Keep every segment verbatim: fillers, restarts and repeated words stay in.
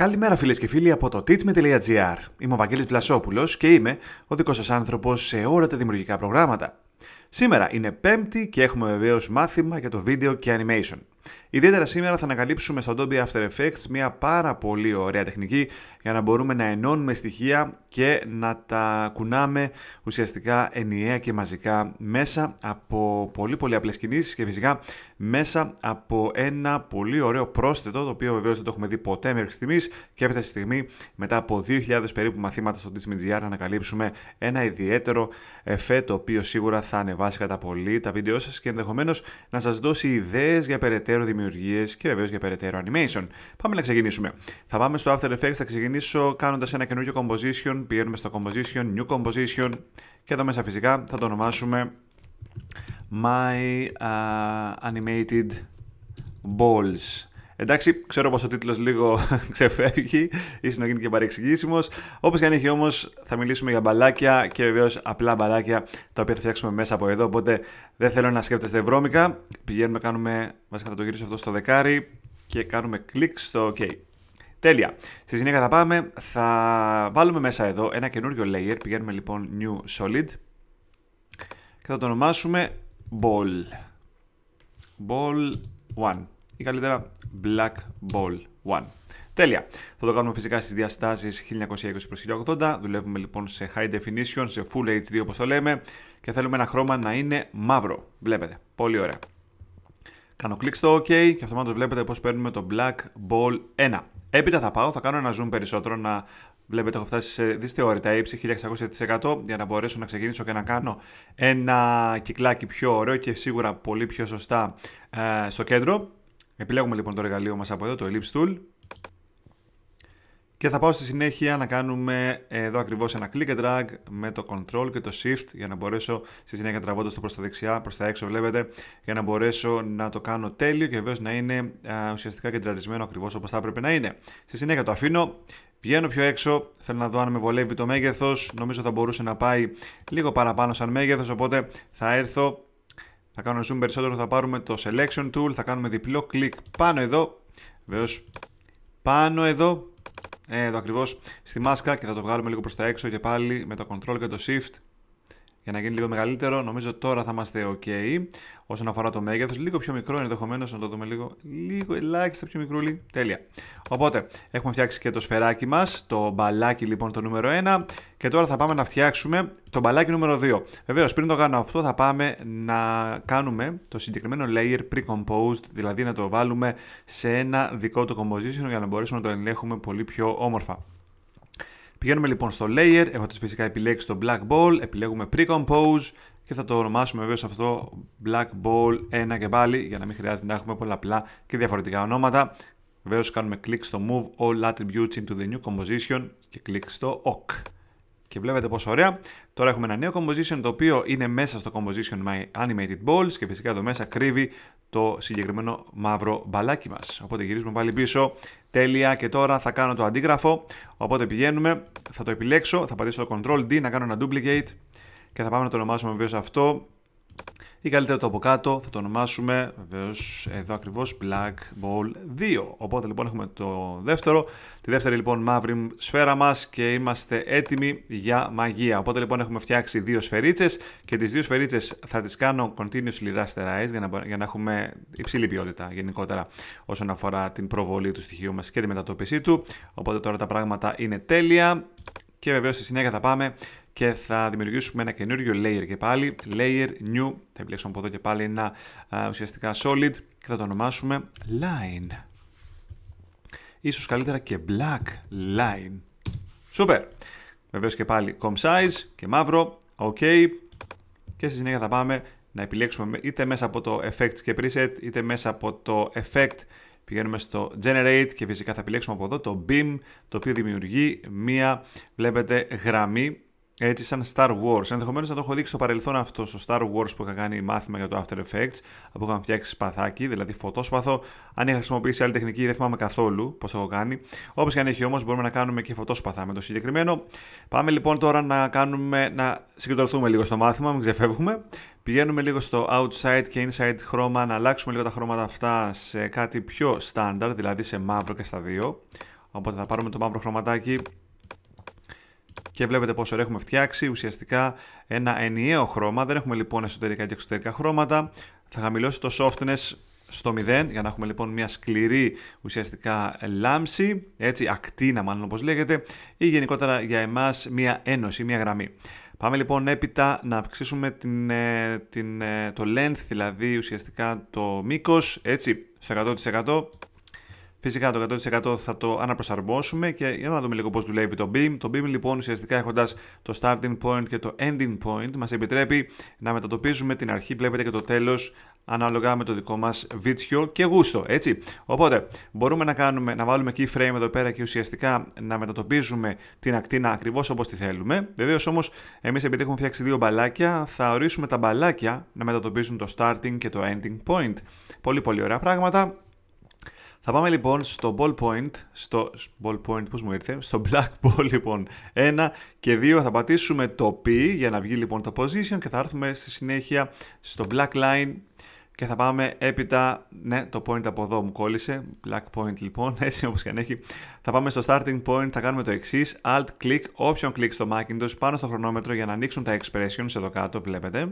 Καλημέρα φίλες και φίλοι από το teachme.gr. Είμαι ο Βαγγέλης Βλασόπουλος και είμαι ο δικός σας άνθρωπος σε όλα τα δημιουργικά προγράμματα. Σήμερα είναι Πέμπτη και έχουμε βεβαίως μάθημα για το video και animation. Ιδιαίτερα σήμερα θα ανακαλύψουμε στο Adobe After Effects μια πάρα πολύ ωραία τεχνική για να μπορούμε να ενώνουμε στοιχεία και να τα κουνάμε ουσιαστικά ενιαία και μαζικά μέσα από πολύ πολύ απλές κινήσεις και φυσικά μέσα από ένα πολύ ωραίο πρόσθετο, το οποίο βεβαίως δεν το έχουμε δει ποτέ μέχρι στιγμής και έφτασε τη στιγμή μετά από δύο χιλιάδες περίπου μαθήματα στο teachme.gr να ανακαλύψουμε ένα ιδιαίτερο εφέ, το οποίο σίγουρα θα ανεβάσει κατά πολύ τα βίντεο σας και ενδεχομένως να σας δώσει ιδέες για περαιτέρω δημιουργίες και βεβαίως για περαιτέρω animation. Πάμε να ξεκινήσουμε. Θα πάμε στο After Effects, θα ξεκινήσω κάνοντας ένα καινούργιο composition. Πηγαίνουμε στο composition, new composition και εδώ μέσα φυσικά θα το ονομάσουμε My uh, Animated Balls. Εντάξει, ξέρω πως ο τίτλος λίγο ξεφεύγει, ίσως να γίνει και παρεξηγήσιμος. Όπως και αν έχει όμως, θα μιλήσουμε για μπαλάκια και βεβαίως απλά μπαλάκια τα οποία θα φτιάξουμε μέσα από εδώ. Οπότε δεν θέλω να σκέφτεστε βρώμικα. Πηγαίνουμε, κάνουμε, βασικά θα το γυρίσω αυτό στο δεκάρι και κάνουμε κλικ στο OK. Τέλεια. Στη συνέχεια θα πάμε, θα βάλουμε μέσα εδώ ένα καινούριο layer. Πηγαίνουμε λοιπόν New Solid και θα το ονομάσουμε Ball. Ball ένα. Ή καλύτερα Black Ball ένα. Τέλεια. Θα το κάνουμε φυσικά στις διαστάσεις χίλια εννιακόσια είκοσι προς χίλια ογδόντα. Δουλεύουμε λοιπόν σε High Definition, σε Full έιτς ντι όπως το λέμε. Και θέλουμε ένα χρώμα να είναι μαύρο. Βλέπετε. Πολύ ωραία. Κάνω κλικ στο OK και αυτομάτως βλέπετε πως παίρνουμε το Black Ball ένα. Έπειτα θα πάω, θα κάνω ένα zoom περισσότερο να βλέπετε, έχω φτάσει σε δυσθεώρητα ύψη χίλια εξακόσια τοις εκατό για να μπορέσω να ξεκινήσω και να κάνω ένα κυκλάκι πιο ωραίο και σίγουρα πολύ πιο σωστά ε, στο κέντρο. Επιλέγουμε λοιπόν το εργαλείο μας από εδώ, το Ellipse Tool. Και θα πάω στη συνέχεια να κάνουμε εδώ ακριβώς ένα click and drag με το Control και το Shift για να μπορέσω στη συνέχεια τραβώντας το προς τα δεξιά, προς τα έξω βλέπετε, για να μπορέσω να το κάνω τέλειο και βέβαια να είναι α, ουσιαστικά κεντραρισμένο ακριβώς όπως θα έπρεπε να είναι. Στη συνέχεια το αφήνω, βγαίνω πιο έξω, θέλω να δω αν με βολεύει το μέγεθος, νομίζω θα μπορούσε να πάει λίγο παραπάνω σαν μέγεθος, οπότε θα έρθω. Θα κάνω zoom περισσότερο, θα πάρουμε το selection tool, θα κάνουμε διπλό κλικ πάνω εδώ, βεβαίως πάνω εδώ, εδώ ακριβώς στη μάσκα και θα το βγάλουμε λίγο προς τα έξω και πάλι με το control και το shift για να γίνει λίγο μεγαλύτερο. Νομίζω τώρα θα είμαστε ok όσον αφορά το μέγεθος, λίγο πιο μικρό ενδεχομένως, να το δούμε λίγο, λίγο ελάχιστα πιο μικρούλι, τέλεια. Οπότε έχουμε φτιάξει και το σφαιράκι μας, το μπαλάκι λοιπόν το νούμερο ένα και τώρα θα πάμε να φτιάξουμε το μπαλάκι νούμερο δύο. Βεβαίως πριν το κάνω αυτό θα πάμε να κάνουμε το συγκεκριμένο layer pre-composed, δηλαδή να το βάλουμε σε ένα δικό του composition για να μπορέσουμε να το ελέγχουμε πολύ πιο όμορφα. Πηγαίνουμε λοιπόν στο layer, έχω φυσικά επιλέξει το black ball, επιλέγουμε pre-compose και θα το ονομάσουμε βέβαια σε αυτό black ball ένα και πάλι για να μην χρειάζεται να έχουμε πολλαπλά και διαφορετικά ονόματα. Βέβαια κάνουμε click στο move all attributes into the new composition και click στο ok. Και βλέπετε πόσο ωραία. Τώρα έχουμε ένα νέο composition το οποίο είναι μέσα στο composition my animated balls και φυσικά εδώ μέσα κρύβει το συγκεκριμένο μαύρο μπαλάκι μας. Οπότε γυρίζουμε πάλι πίσω. Τέλεια. Και τώρα θα κάνω το αντίγραφο. Οπότε πηγαίνουμε, θα το επιλέξω, θα πατήσω το Ctrl D να κάνω ένα duplicate και θα πάμε να το ονομάσουμε βεβαίως αυτό. Ή καλύτερα το από κάτω θα το ονομάσουμε βεβαίως εδώ ακριβώς Black Ball δύο. Οπότε λοιπόν έχουμε το δεύτερο, τη δεύτερη λοιπόν μαύρη σφαίρα μας και είμαστε έτοιμοι για μαγεία. Οπότε λοιπόν έχουμε φτιάξει δύο σφαιρίτσες και τις δύο σφαιρίτσες θα τις κάνω continuously rasterized για να, για να έχουμε υψηλή ποιότητα γενικότερα όσον αφορά την προβολή του στοιχείου μας και τη μετατόπιση του. Οπότε τώρα τα πράγματα είναι τέλεια και βεβαίως στη συνέχεια θα πάμε και θα δημιουργήσουμε ένα καινούριο layer και πάλι, layer new, θα επιλέξουμε από εδώ και πάλι ένα α, ουσιαστικά solid και θα το ονομάσουμε line. Ίσως καλύτερα και black line. Σούπερ! Βεβαίως και πάλι com size και μαύρο, ok. Και στη συνέχεια θα πάμε να επιλέξουμε είτε μέσα από το effects και preset, είτε μέσα από το effect. Πηγαίνουμε στο Generate και φυσικά θα επιλέξουμε από εδώ το Beam, το οποίο δημιουργεί μία, βλέπετε, γραμμή. Έτσι σαν Star Wars, ενδεχομένως να το έχω δείξει στο παρελθόν αυτό στο Star Wars που είχα κάνει μάθημα για το After Effects, από είχαμε φτιάξει σπαθάκι, δηλαδή φωτόσπαθο. Αν είχα χρησιμοποιήσει άλλη τεχνική δεν θυμάμαι καθόλου πως το έχω κάνει. Όπως και αν έχει όμως μπορούμε να κάνουμε και φωτόσπαθα με το συγκεκριμένο. Πάμε λοιπόν τώρα να, κάνουμε, να συγκεντρωθούμε λίγο στο μάθημα, μην ξεφεύγουμε. Πηγαίνουμε λίγο στο outside και inside χρώμα, να αλλάξουμε λίγο τα χρώματα αυτά σε κάτι πιο standard, δηλαδή σε μαύρο και στα δύο. Οπότε θα πάρουμε το μαύρο χρωματάκι και βλέπετε πόσο ωραία έχουμε φτιάξει. Ουσιαστικά ένα ενιαίο χρώμα, δεν έχουμε λοιπόν εσωτερικά και εξωτερικά χρώματα. Θα χαμηλώσει το softness στο μηδέν για να έχουμε λοιπόν μια σκληρή ουσιαστικά λάμψη, έτσι, ακτίνα μάλλον όπως λέγεται, ή γενικότερα για εμάς μια ένωση, μια γραμμή. Πάμε λοιπόν έπειτα να αυξήσουμε την, την, το length, δηλαδή ουσιαστικά το μήκος, έτσι, στο εκατό τοις εκατό. Φυσικά το εκατό τοις εκατό θα το αναπροσαρμόσουμε και για να δούμε λίγο πώς δουλεύει το beam. Το beam λοιπόν ουσιαστικά έχοντας το starting point και το ending point μας επιτρέπει να μετατοπίζουμε την αρχή, βλέπετε, και το τέλος ανάλογα με το δικό μας βίτσιο και γούστο, έτσι. Οπότε μπορούμε να, κάνουμε, να βάλουμε keyframe εδώ πέρα και ουσιαστικά να μετατοπίζουμε την ακτίνα ακριβώς όπως τη θέλουμε. Βεβαίως όμως εμείς επειδή έχουμε φτιάξει δύο μπαλάκια θα ορίσουμε τα μπαλάκια να μετατοπίζουν το starting και το ending point. Πολύ πολύ ωραία πράγματα. Θα πάμε λοιπόν στο ball point, στο ball point πώς μου ήρθε, στο black ball λοιπόν ένα και δύο, θα πατήσουμε το P για να βγει λοιπόν το position και θα έρθουμε στη συνέχεια στο black line και θα πάμε έπειτα, ναι το point από εδώ μου κόλλησε, black point λοιπόν, έτσι όπως και αν έχει, θα πάμε στο starting point, θα κάνουμε το εξής, alt click, option click στο Macintosh πάνω στο χρονόμετρο για να ανοίξουν τα expressions εδώ κάτω, βλέπετε.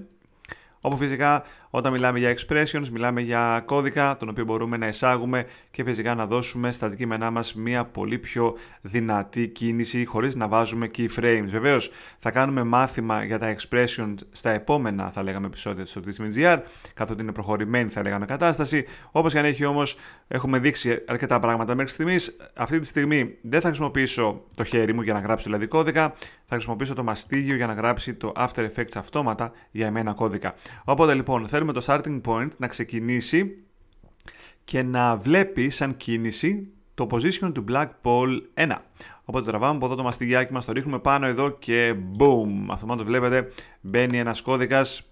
Όπου φυσικά όταν μιλάμε για expressions, μιλάμε για κώδικα, τον οποίο μπορούμε να εισάγουμε και φυσικά να δώσουμε στα αντικείμενά μας μια πολύ πιο δυνατή κίνηση χωρίς να βάζουμε keyframes. Βεβαίως θα κάνουμε μάθημα για τα expressions στα επόμενα, θα λέγαμε, επεισόδια στο teachme.gr, καθότι είναι προχωρημένη, θα λέγαμε, κατάσταση. Όπως και αν έχει όμως, έχουμε δείξει αρκετά πράγματα μέχρι στιγμής. Αυτή τη στιγμή δεν θα χρησιμοποιήσω το χέρι μου για να γράψω δηλαδή κώδικα, θα χρησιμοποιήσω το μαστίγιο για να γράψει το After Effects αυτόματα για εμένα κώδικα. Οπότε λοιπόν θέλουμε το starting point να ξεκινήσει και να βλέπει σαν κίνηση το position του black ball ένα. Οπότε τραβάμε από εδώ το μαστιγιάκι μας, το ρίχνουμε πάνω εδώ και boom, αυτομάτως βλέπετε μπαίνει ένας κώδικας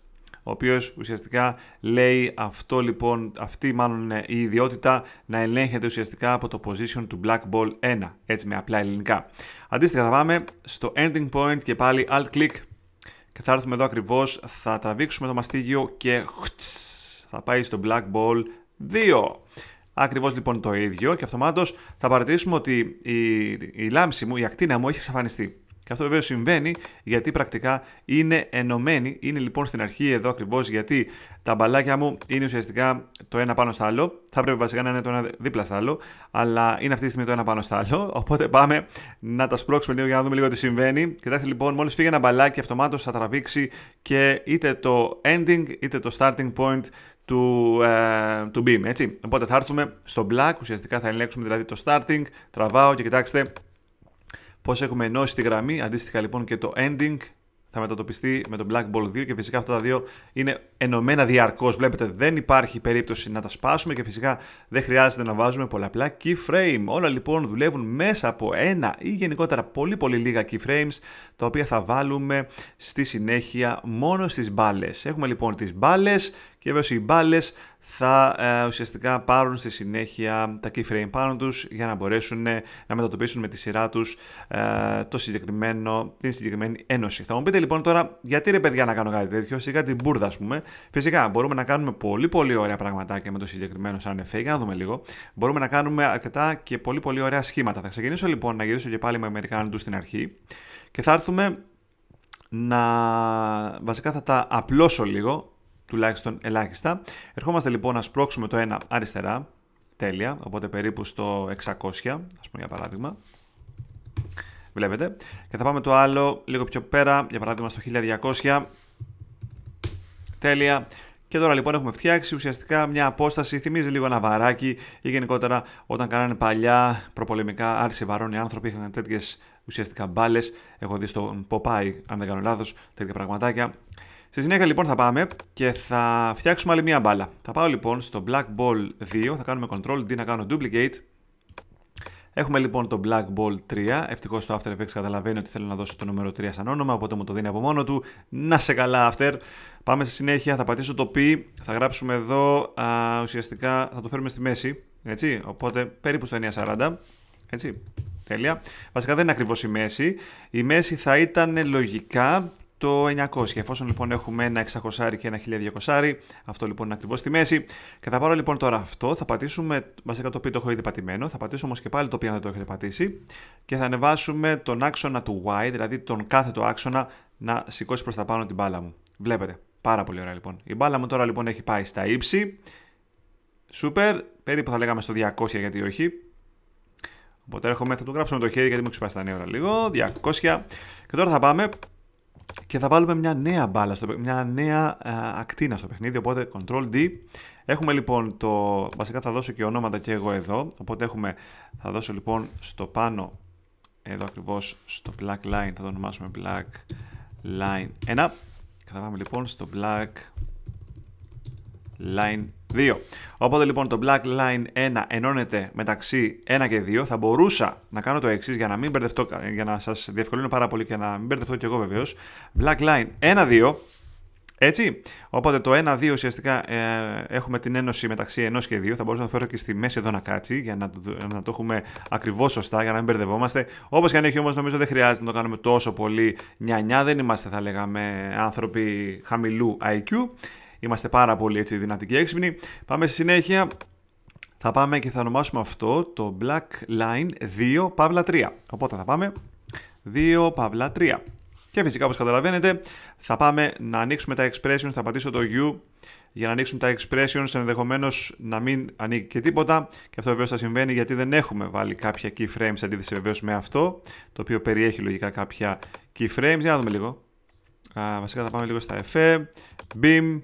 ο οποίος ουσιαστικά λέει αυτό λοιπόν, αυτή μάλλον η ιδιότητα να ελέγχεται ουσιαστικά από το position του black ball ένα, έτσι με απλά ελληνικά. Αντίστοιχα θα πάμε στο ending point και πάλι alt click. Και θα έρθουμε εδώ ακριβώς, θα τραβήξουμε το μαστίγιο και θα πάει στο black ball δύο. Ακριβώς λοιπόν το ίδιο και αυτομάτως θα παρατηρήσουμε ότι η, η λάμψη μου, η ακτίνα μου έχει εξαφανιστεί. Και αυτό βέβαια συμβαίνει γιατί πρακτικά είναι ενωμένη, είναι λοιπόν στην αρχή εδώ ακριβώς γιατί τα μπαλάκια μου είναι ουσιαστικά το ένα πάνω στο άλλο. Θα πρέπει βασικά να είναι το ένα δίπλα στο άλλο, αλλά είναι αυτή τη στιγμή το ένα πάνω στο άλλο. Οπότε πάμε να τα σπρώξουμε λίγο για να δούμε λίγο τι συμβαίνει. Κοιτάξτε λοιπόν, μόλις φύγει ένα μπαλάκι, αυτομάτως θα τραβήξει και είτε το ending είτε το starting point του, ε, του beam. Έτσι. Οπότε θα έρθουμε στο black, ουσιαστικά θα ελέγξουμε δηλαδή το starting, τραβάω και κοιτάξτε πώς έχουμε ενώσει τη γραμμή, αντίστοιχα λοιπόν και το ending θα μετατοπιστεί με το black ball δύο και φυσικά αυτά τα δύο είναι ενωμένα διαρκώς. Βλέπετε δεν υπάρχει περίπτωση να τα σπάσουμε και φυσικά δεν χρειάζεται να βάζουμε πολλαπλά keyframe. Όλα λοιπόν δουλεύουν μέσα από ένα ή γενικότερα πολύ πολύ λίγα keyframes τα οποία θα βάλουμε στη συνέχεια μόνο στις μπάλες. Έχουμε λοιπόν τις μπάλες και βέβαια οι μπάλες θα ε, ουσιαστικά πάρουν στη συνέχεια τα keyframe πάνω τους για να μπορέσουν ε, να μετατοπίσουν με τη σειρά τους ε, το συγκεκριμένο, την συγκεκριμένη ένωση. Θα μου πείτε λοιπόν τώρα γιατί ρε παιδιά να κάνω κάτι τέτοιο, σιγά την μπουρδα ας πούμε. Φυσικά μπορούμε να κάνουμε πολύ πολύ ωραία πραγματάκια με το συγκεκριμένο σαν εφέ, για να δούμε λίγο. Μπορούμε να κάνουμε αρκετά και πολύ πολύ ωραία σχήματα. Θα ξεκινήσω λοιπόν να γυρίσω και πάλι με Αμερικάνου του στην αρχή και θα έρθουμε να βασικά θα τα απλώσω λίγο. Τουλάχιστον ελάχιστα. Ερχόμαστε λοιπόν να σπρώξουμε το ένα αριστερά. Τέλεια. Οπότε περίπου στο εξακόσια, ας πούμε για παράδειγμα. Βλέπετε. Και θα πάμε το άλλο λίγο πιο πέρα. Για παράδειγμα στο χίλια διακόσια. Τέλεια. Και τώρα λοιπόν έχουμε φτιάξει ουσιαστικά μια απόσταση. Θυμίζει λίγο ένα βαράκι ή γενικότερα όταν κάνανε παλιά προπολεμικά άρση βαρών οι άνθρωποι είχαν τέτοιες ουσιαστικά μπάλες. Έχω δει στον Popeye, αν δεν κάνω λάθος, τέτοια πραγματάκια. Στη συνέχεια λοιπόν θα πάμε και θα φτιάξουμε άλλη μία μπάλα. Θα πάω λοιπόν στο black ball δύο, θα κάνουμε control D να κάνω duplicate. Έχουμε λοιπόν το black ball τρία, ευτυχώς το After Effects καταλαβαίνει ότι θέλω να δώσω το νούμερο τρία σαν όνομα, οπότε μου το δίνει από μόνο του. Να σε καλά After. Πάμε στη συνέχεια, θα πατήσω το P, θα γράψουμε εδώ, α, ουσιαστικά θα το φέρουμε στη μέση, έτσι, οπότε περίπου στο εννιακόσια σαράντα, έτσι, τέλεια. Βασικά δεν είναι ακριβώς η μέση, η μέση θα ήταν λογικά το εννιακόσια. Εφόσον λοιπόν έχουμε ένα εξακόσια και ένα χίλια διακόσια, αυτό λοιπόν είναι ακριβώς στη μέση. Και θα πάρω λοιπόν τώρα αυτό, θα πατήσουμε, βασικά το οποίο το έχω ήδη πατημένο, θα πατήσω όμως και πάλι το οποίο δεν το έχετε πατήσει και θα ανεβάσουμε τον άξονα του Y, δηλαδή τον κάθετο άξονα, να σηκώσει προς τα πάνω την μπάλα μου. Βλέπετε, πάρα πολύ ωραία λοιπόν. Η μπάλα μου τώρα λοιπόν έχει πάει στα ύψη. Σούπερ, περίπου θα λέγαμε στο διακόσια, γιατί όχι. Οπότε έρχομαι, θα του γράψουμε το χέρι γιατί μου ξεπάσει τα νέα ώρα λίγο, διακόσια. Και τώρα θα πάμε και θα βάλουμε μια νέα μπάλα, στο, μια νέα α, ακτίνα στο παιχνίδι, οπότε κοντρόλ ντι. Έχουμε λοιπόν το, βασικά θα δώσω και ονόματα και εγώ εδώ, οπότε έχουμε, θα δώσω λοιπόν στο πάνω, εδώ ακριβώς στο black line, θα το ονομάσουμε black line ένα. Και θα πάμε λοιπόν στο black line δύο. Οπότε λοιπόν το black line ένα ενώνεται μεταξύ ένα και δύο. Θα μπορούσα να κάνω το εξής για να μην μπερδευτώ, για να σας διευκολύνω πάρα πολύ και να μην μπερδευτώ και εγώ βεβαίως. Black line ένα δύο, έτσι. Οπότε το ένα δύο ουσιαστικά ε, έχουμε την ένωση μεταξύ ενός και δύο. Θα μπορούσα να το φέρω και στη μέση εδώ να κάτσει για να, να το έχουμε ακριβώς σωστά, για να μην μπερδευόμαστε. Όπως και αν έχει όμως, νομίζω δεν χρειάζεται να το κάνουμε τόσο πολύ νιανιά. Δεν είμαστε, θα λέγαμε, άνθρωποι χαμηλού άι κιου. Είμαστε πάρα πολύ έτσι δυνατοί και έξυπνοι. Πάμε στη συνέχεια. Θα πάμε και θα ονομάσουμε αυτό το black line δύο παύλα τρία. Οπότε θα πάμε δύο παύλα τρία. Και φυσικά, όπως καταλαβαίνετε, θα πάμε να ανοίξουμε τα expressions. Θα πατήσω το U για να ανοίξουν τα expressions. Ενδεχομένως να μην ανοίγει και τίποτα. Και αυτό βεβαίως θα συμβαίνει γιατί δεν έχουμε βάλει κάποια keyframes αντίθεση βεβαίως με αυτό, το οποίο περιέχει λογικά κάποια keyframes. Για να δούμε λίγο. Α, βασικά θα πάμε λίγο στα εφέ. Beam.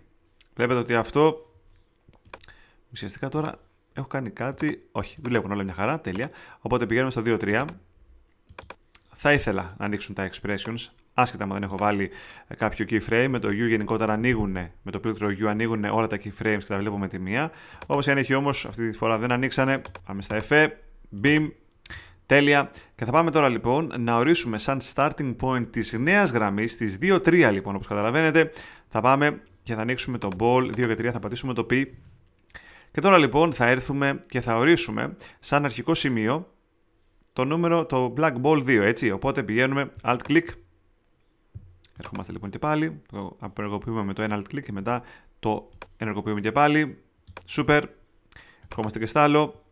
Βλέπετε ότι αυτό, ουσιαστικά τώρα έχω κάνει κάτι, όχι, δουλεύουν όλα μια χαρά, τέλεια. Οπότε πηγαίνουμε στο δύο τρία, θα ήθελα να ανοίξουν τα expressions, άσχετα αν δεν έχω βάλει κάποιο keyframe, με το U γενικότερα ανοίγουν, με το πλήκτρο U ανοίγουν όλα τα keyframes και τα βλέπουμε τη μία. Όπως και αν έχει όμως, αυτή τη φορά δεν ανοίξανε, πάμε στα εφέ, beam, τέλεια. Και θα πάμε τώρα λοιπόν να ορίσουμε σαν starting point της νέας γραμμής, της δύο τρία λοιπόν, όπως καταλαβαίνετε, θα πάμε και θα ανοίξουμε το ball δύο και τρία, θα πατήσουμε το P. Και τώρα λοιπόν θα έρθουμε και θα ορίσουμε σαν αρχικό σημείο το νούμερο, το black ball δύο, έτσι. Οπότε πηγαίνουμε alt click. Ερχόμαστε λοιπόν και πάλι, το απενεργοποιούμε με το ένα alt click και μετά το ενεργοποιούμε και πάλι. Super. Ερχόμαστε και στα άλλο.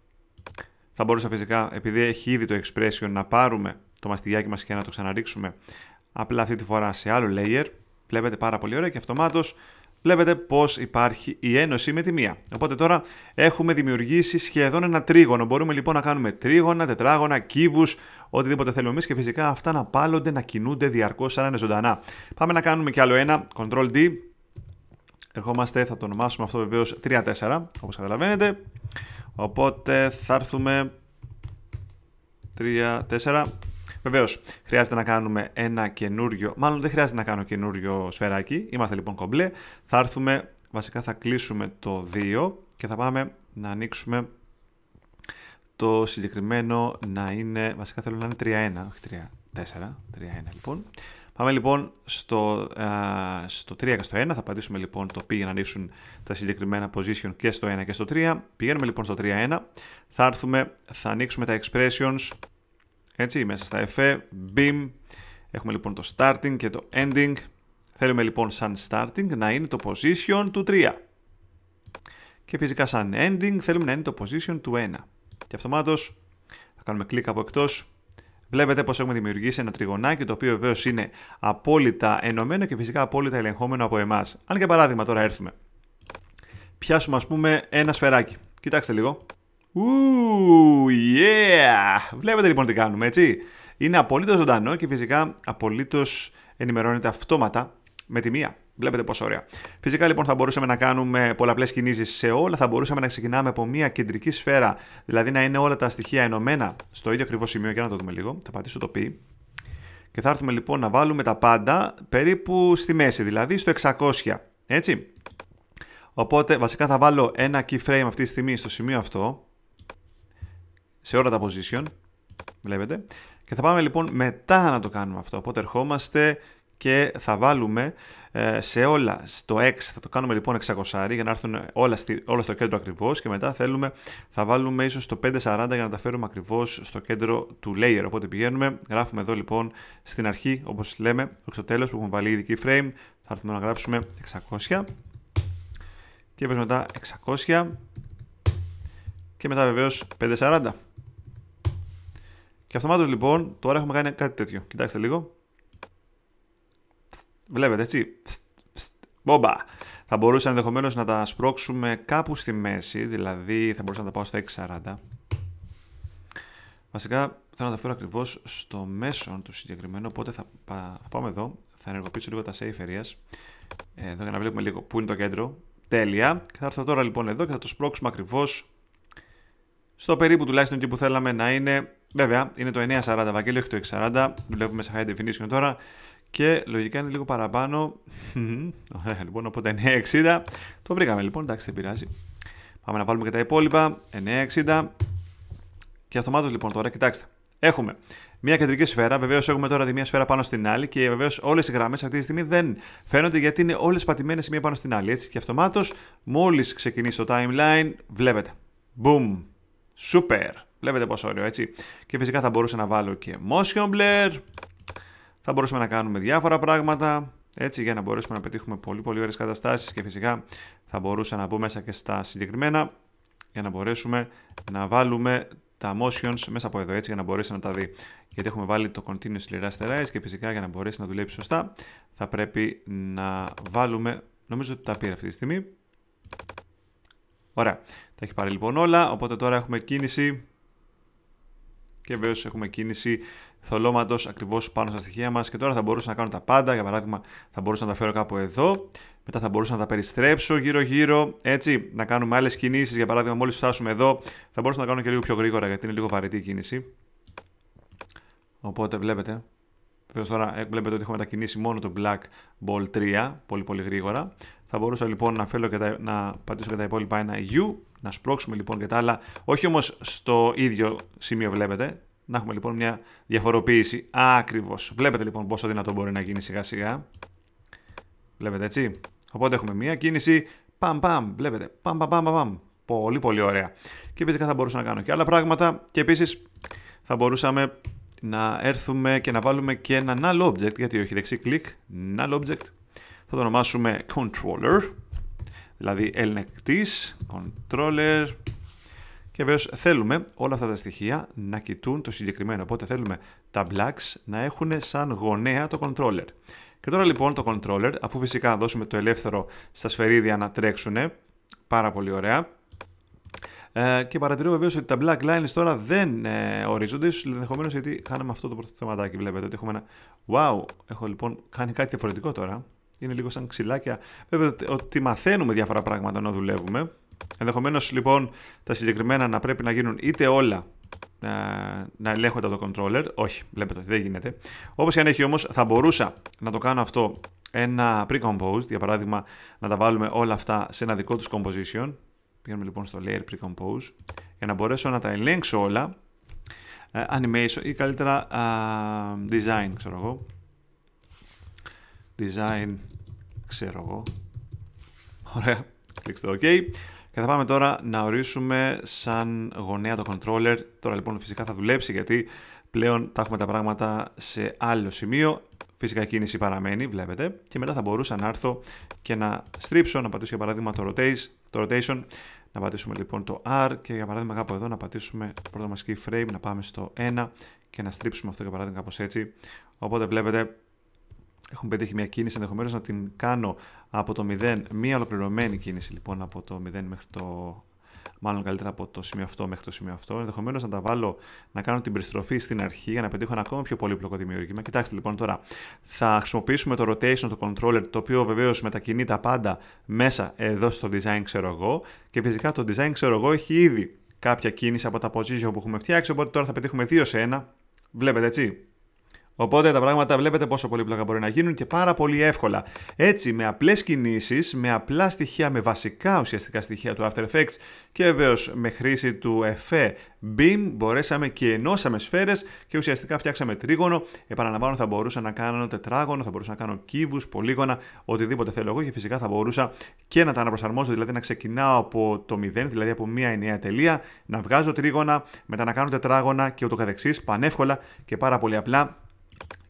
Θα μπορούσα φυσικά, επειδή έχει ήδη το expression, να πάρουμε το μαστιγιάκι μας και να το ξαναρίξουμε απλά αυτή τη φορά σε άλλο layer. Βλέπετε πάρα πολύ ωραία και αυτομάτως βλέπετε πως υπάρχει η ένωση με τη μία. Οπότε τώρα έχουμε δημιουργήσει σχεδόν ένα τρίγωνο. Μπορούμε λοιπόν να κάνουμε τρίγωνα, τετράγωνα, κύβους, οτιδήποτε θέλουμε εμείς και φυσικά αυτά να πάλλονται, να κινούνται διαρκώς σαν να είναι ζωντανά. Πάμε να κάνουμε κι άλλο ένα, κοντρόλ ντι. Ερχόμαστε, θα το ονομάσουμε αυτό βεβαίως τρία τέσσερα, όπως καταλαβαίνετε. Οπότε θα έρθουμε τρία τέσσερα. Βεβαίως, χρειάζεται να κάνουμε ένα καινούριο, μάλλον δεν χρειάζεται να κάνω καινούριο σφαιράκι, είμαστε λοιπόν κομπλέ. Θα έρθουμε, βασικά θα κλείσουμε το δύο και θα πάμε να ανοίξουμε το συγκεκριμένο να είναι, βασικά θέλω να είναι τρία ένα, όχι τρία τέσσερα, τρία ένα λοιπόν. Πάμε λοιπόν στο, α, στο τρία και στο ένα, θα πατήσουμε λοιπόν το P για να ανοίξουν τα συγκεκριμένα position και στο ένα και στο τρία. Πηγαίνουμε λοιπόν στο τρία ένα, θα έρθουμε, θα ανοίξουμε τα expressions. Έτσι, μέσα στα εφέ, beam, έχουμε λοιπόν το starting και το ending. Θέλουμε λοιπόν σαν starting να είναι το position του τρία. Και φυσικά σαν ending θέλουμε να είναι το position του ένα. Και αυτομάτως θα κάνουμε κλικ από εκτός. Βλέπετε πως έχουμε δημιουργήσει ένα τριγωνάκι, το οποίο βεβαίως είναι απόλυτα ενωμένο και φυσικά απόλυτα ελεγχόμενο από εμάς. Αν για παράδειγμα τώρα έρθουμε, πιάσουμε ας πούμε ένα σφαιράκι. Κοιτάξτε λίγο. Ου, yeah! Βλέπετε λοιπόν τι κάνουμε, έτσι. Είναι απολύτως ζωντανό και φυσικά απολύτως ενημερώνεται αυτόματα με τη μία. Βλέπετε πόσο ωραία. Φυσικά λοιπόν θα μπορούσαμε να κάνουμε πολλαπλές κινήσεις σε όλα. Θα μπορούσαμε να ξεκινάμε από μία κεντρική σφαίρα, δηλαδή να είναι όλα τα στοιχεία ενωμένα στο ίδιο ακριβό σημείο. Για να το δούμε λίγο. Θα πατήσω το P. Και θα έρθουμε λοιπόν να βάλουμε τα πάντα περίπου στη μέση, δηλαδή στο εξακόσια. Έτσι. Οπότε βασικά θα βάλω ένα keyframe αυτή τη στιγμή στο σημείο αυτό. Σε όλα τα position, βλέπετε. Και θα πάμε λοιπόν μετά να το κάνουμε αυτό. Οπότε ερχόμαστε και θα βάλουμε σε όλα στο X, θα το κάνουμε λοιπόν εξακόσια για να έρθουν όλα, στη, όλα στο κέντρο ακριβώς, και μετά θέλουμε, θα βάλουμε ίσως το πεντακόσια σαράντα για να τα φέρουμε ακριβώς στο κέντρο του layer. Οπότε πηγαίνουμε, γράφουμε εδώ λοιπόν στην αρχή, όπως λέμε, στο τέλος που έχουμε βάλει ήδη keyframe, θα έρθουμε να γράψουμε εξακόσια και μετά εξακόσια και μετά βεβαίως πεντακόσια σαράντα. Και αυτομάτως λοιπόν τώρα έχουμε κάνει κάτι τέτοιο. Κοιτάξτε λίγο. Βλέπετε έτσι, μπόμπα. Θα μπορούσα ενδεχομένως να τα σπρώξουμε κάπου στη μέση, δηλαδή θα μπορούσα να τα πάω στα εξακόσια σαράντα. Βασικά θέλω να τα φέρω ακριβώς στο μέσο του συγκεκριμένου, οπότε θα, πά, θα πάμε εδώ, θα ενεργοποιήσω λίγο τα safe areas, εδώ για να βλέπουμε λίγο πού είναι το κέντρο. Τέλεια. Και θα έρθω τώρα λοιπόν εδώ και θα το σπρώξουμε ακριβώς στο περίπου τουλάχιστον εκεί που θέλαμε να είναι. Βέβαια, είναι το εννιακόσια σαράντα, Βαγγέλη, όχι το εξακόσια σαράντα. Δουλεύουμε σε high definition τώρα. Και λογικά είναι λίγο παραπάνω. Ωραία, λοιπόν, οπότε εννιακόσια εξήντα. Το βρήκαμε λοιπόν, εντάξει, δεν πειράζει. Πάμε να βάλουμε και τα υπόλοιπα. εννιακόσια εξήντα. Και αυτομάτως λοιπόν τώρα, κοιτάξτε. Έχουμε μια κεντρική σφαίρα. Βεβαίως έχουμε τώρα τη μία σφαίρα πάνω στην άλλη. Και βεβαίως όλες οι γραμμές αυτή τη στιγμή δεν φαίνονται γιατί είναι όλες πατημένες η μία πάνω στην άλλη. Έτσι. Και αυτομάτως, μόλις ξεκινήσει το timeline, βλέπετε. Boom. Super. Βλέπετε πόσο ωραίο, έτσι. Και φυσικά θα μπορούσα να βάλω και motion blur. Θα μπορούσαμε να κάνουμε διάφορα πράγματα, έτσι, για να μπορέσουμε να πετύχουμε πολύ πολύ ωραίες καταστάσεις, και φυσικά θα μπορούσα να μπω μέσα και στα συγκεκριμένα για να μπορέσουμε να βάλουμε τα motions μέσα από εδώ, έτσι, για να μπορέσει να τα δει. Γιατί έχουμε βάλει το continuously rasterize και φυσικά για να μπορέσει να δουλέψει σωστά θα πρέπει να βάλουμε, νομίζω ότι τα πήρε αυτή τη στιγμή. Ωραία, τα έχει πάρει λοιπόν όλα, οπότε τώρα έχουμε κίνηση και βέβαια έχουμε κίνηση θολώματος ακριβώς πάνω στα στοιχεία μας, και τώρα θα μπορούσα να κάνω τα πάντα. Για παράδειγμα, θα μπορούσα να τα φέρω κάπου εδώ, μετά θα μπορούσα να τα περιστρέψω γύρω-γύρω, έτσι, να κάνουμε άλλες κινήσεις. Για παράδειγμα, μόλις φτάσουμε εδώ, θα μπορούσα να κάνω και λίγο πιο γρήγορα γιατί είναι λίγο βαρετή η κίνηση. Οπότε βλέπετε, βέβαια τώρα βλέπετε ότι έχω μετακινήσει μόνο το Black Ball τρία πολύ πολύ γρήγορα. Θα μπορούσα λοιπόν να, φέρω και τα, να πατήσω και τα υπόλοιπα ένα U, να σπρώξουμε λοιπόν και τα άλλα, όχι όμως στο ίδιο σημείο, βλέπετε. Να έχουμε λοιπόν μια διαφοροποίηση. Ακριβώς. Βλέπετε λοιπόν πόσο δυνατό μπορεί να γίνει σιγά σιγά. Βλέπετε έτσι. Οπότε έχουμε μια κίνηση. Παμ παμ. Βλέπετε. Παμ παμ παμ παμ. Πολύ πολύ ωραία. Και φυσικά θα μπορούσα να κάνω και άλλα πράγματα. Και επίσης θα μπορούσαμε να έρθουμε και να βάλουμε και ένα null object. Γιατί όχι, δεξί κλικ. Null object. Θα το ονομάσουμε controller. Δηλαδή ελεγκτής. Controller. Και βέβαια θέλουμε όλα αυτά τα στοιχεία να κοιτούν το συγκεκριμένο. Οπότε θέλουμε τα blacks να έχουν σαν γωνέα το controller. Και τώρα λοιπόν το controller, αφού φυσικά δώσουμε το ελεύθερο στα σφαιρίδια να τρέξουν, πάρα πολύ ωραία. Ε, και παρατηρώ βεβαίως ότι τα black lines τώρα δεν ε, ορίζονται, ίσως ενδεχομένως γιατί χάναμε αυτό το πρώτο θεματάκι. Βλέπετε ότι έχουμε ένα. Wow, έχω λοιπόν κάνει κάτι διαφορετικό τώρα. Είναι λίγο σαν ξυλάκια. Βλέπετε ότι μαθαίνουμε διάφορα πράγματα ενώ δουλεύουμε. Ενδεχομένως λοιπόν τα συγκεκριμένα να πρέπει να γίνουν είτε όλα ε, να ελέγχονται από το controller. Όχι, βλέπετε ότι δεν γίνεται. Όπως και αν έχει όμως, θα μπορούσα να το κάνω αυτό ένα pre-composed. Για παράδειγμα, να τα βάλουμε όλα αυτά σε ένα δικό τους composition. Πηγαίνουμε λοιπόν στο layer pre-compose για να μπορέσω να τα ελέγξω όλα. ε, Animation ή καλύτερα ε, design, ξέρω εγώ. Design, ξέρω εγώ. Ωραία, κλείξτε το OK. Και θα πάμε τώρα να ορίσουμε σαν γωνία το controller. Τώρα λοιπόν φυσικά θα δουλέψει γιατί πλέον τα έχουμε τα πράγματα σε άλλο σημείο. Φυσικά η κίνηση παραμένει, βλέπετε. Και μετά θα μπορούσα να έρθω και να στρίψω, να πατήσω για παράδειγμα το rotation, το rotation. Να πατήσουμε λοιπόν το R και για παράδειγμα κάπου εδώ να πατήσουμε το πρώτο μας keyframe, να πάμε στο ένα και να στρίψουμε αυτό για παράδειγμα κάπως έτσι. Οπότε βλέπετε έχουμε πετύχει μια κίνηση, ενδεχομένως να την κάνω από το μηδέν, μια ολοκληρωμένη κίνηση λοιπόν από το μηδέν μέχρι το, μάλλον καλύτερα από το σημείο αυτό μέχρι το σημείο αυτό. Ενδεχομένως να τα βάλω, να κάνω την περιστροφή στην αρχή για να πετύχω ένα ακόμα πιο πολύπλοκο δημιουργήμα. Κοιτάξτε λοιπόν τώρα, θα χρησιμοποιήσουμε το rotation, το controller, το οποίο βεβαίως μετακινεί τα πάντα μέσα εδώ στο design, ξέρω εγώ. Και φυσικά το design, ξέρω εγώ, έχει ήδη κάποια κίνηση από τα position που έχουμε φτιάξει, οπότε τώρα θα πετύχουμε δύο σε ένα. Βλέπετε έτσι. Οπότε τα πράγματα βλέπετε πόσο πολύπλοκα μπορεί να γίνουν και πάρα πολύ εύκολα. Έτσι, με απλές κινήσεις, με απλά στοιχεία, με βασικά ουσιαστικά στοιχεία του After Effects και βεβαίως με χρήση του εφέ Beam, μπορέσαμε και ενώσαμε σφαίρες και ουσιαστικά φτιάξαμε τρίγωνο. Επαναλαμβάνω, θα μπορούσα να κάνω τετράγωνο, θα μπορούσα να κάνω κύβους, πολύγωνα, οτιδήποτε θέλω εγώ και φυσικά θα μπορούσα και να τα αναπροσαρμόζω, δηλαδή να ξεκινάω από το μηδέν, δηλαδή από μία ενιαία τελεία, να βγάζω τρίγωνα, μετά να κάνω τετράγωνα και ούτω καθεξής, πανεύκολα και πάρα πολύ απλά.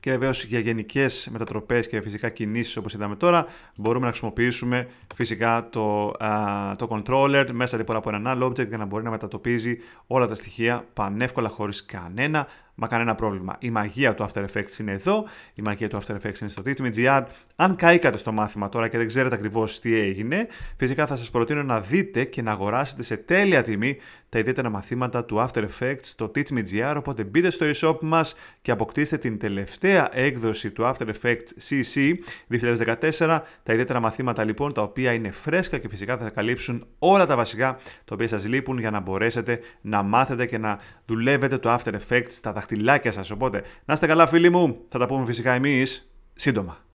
Και βεβαίως για γενικές μετατροπές και φυσικά κινήσεις όπως είδαμε τώρα, μπορούμε να χρησιμοποιήσουμε φυσικά το, α, το controller μέσα λοιπόν από έναν άλλο object για να μπορεί να μετατοπίζει όλα τα στοιχεία πανεύκολα χωρίς κανένα, μα κανένα πρόβλημα. Η μαγεία του After Effects είναι εδώ, η μαγεία του After Effects είναι στο teach me τελεία gr. Αν καήκατε στο μάθημα τώρα και δεν ξέρετε ακριβώς τι έγινε, φυσικά θα σας προτείνω να δείτε και να αγοράσετε σε τέλεια τιμή τα ιδιαίτερα μαθήματα του After Effects στο teach me τελεία gr. Οπότε μπείτε στο e-shop μας και αποκτήστε την τελευταία έκδοση του After Effects σι σι δύο χιλιάδες δεκατέσσερα. Τα ιδιαίτερα μαθήματα λοιπόν, τα οποία είναι φρέσκα και φυσικά θα καλύψουν όλα τα βασικά τα οποία σας λείπουν για να μπορέσετε να μάθετε και να δουλεύετε το After Effects στα δαχτυλάκια σας. Οπότε να είστε καλά φίλοι μου, θα τα πούμε φυσικά εμείς σύντομα.